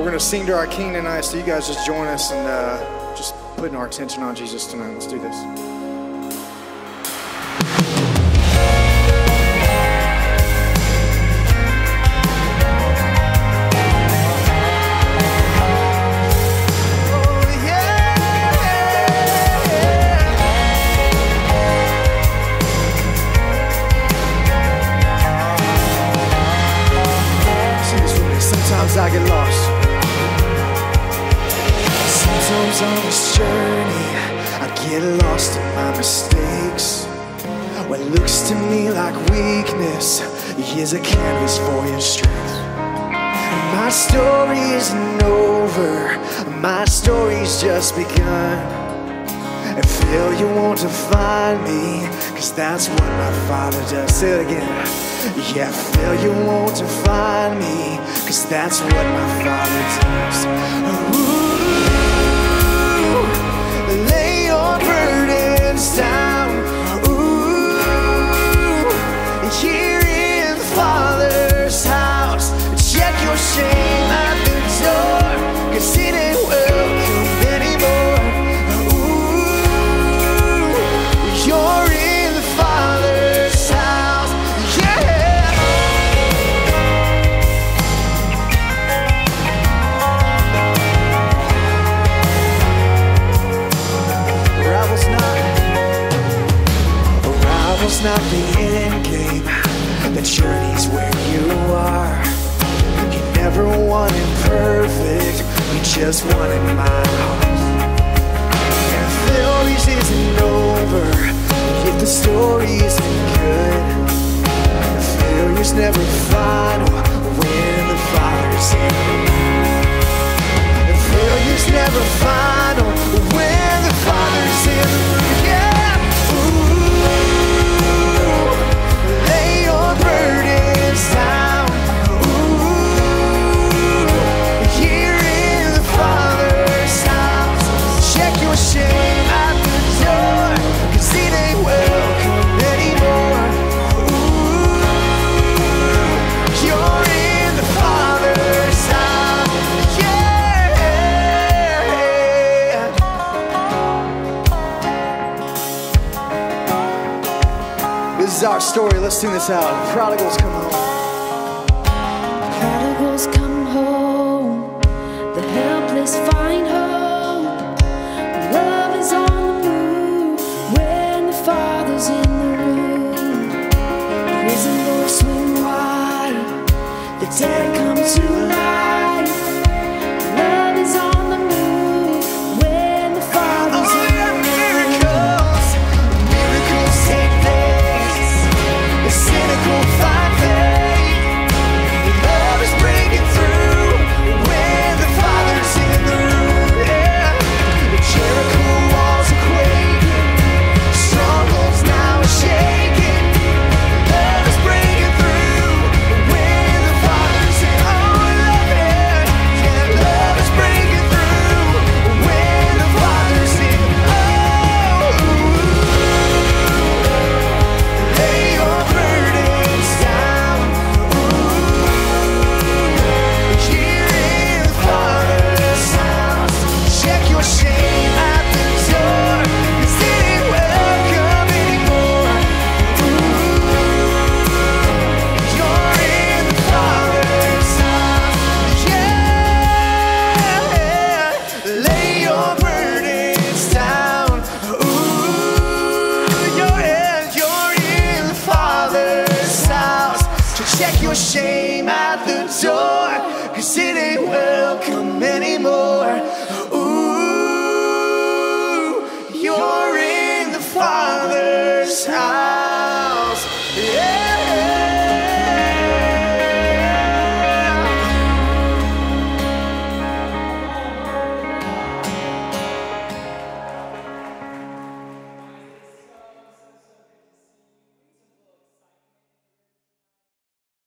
We're going to sing to our King tonight, so you guys just join us and just putting our attention on Jesus tonight. Let's do this. I get lost. Sometimes on this journey I get lost in my mistakes. What looks to me like weakness is a canvas for your strength. My story isn't over, my story's just begun. And failure won't define me, cause that's what my Father does. Say it again. Yeah, failure won't define me, cause that's what my Father does. Ooh, lay your burdens down. Ooh, here in the Father's house, check your shame at the door, cause it ain't welcome anymore. Ooh, you're in the Father's house. Yeah. It's not the end game, the journey's where you are. You never wanted perfect, you just wanted my heart. And though this isn't over, if the story isn't good, the failure's never final when the Father's in the room. The failure's never final when the Father's in the room. Yeah! Ooh. Lay your burdens down. Ooh, here in the Father's house, check your shame at the door, cause it ain't welcome anymore. Ooh, you're in the Father's house. Yeah. This is our story. Let's sing this out. Prodigals come home. Prodigals come home. The helpless find hope. Love is on the move when the Father's in the room. Prison doors swing wide. The dead come to life. Love is on the move when the Father's in the room. Miracles, miracles take place. The cynical find faith. The love is breaking through when the Father's in the room. Yeah. The Jericho walls are quaking. Strongholds now are shaking. Love is breaking through when the Father's in the room. Yeah, love is breaking through when the Father's in. Oh, lay your burdens down. Ooh, here in the Father's house, check your shame at the door, cause it ain't welcome anymore. Ooh, you're in the Father's house. Yeah, lay your burdens down. Ooh, you're in the Father's house, so check your shame at the door, cause it ain't welcome anymore.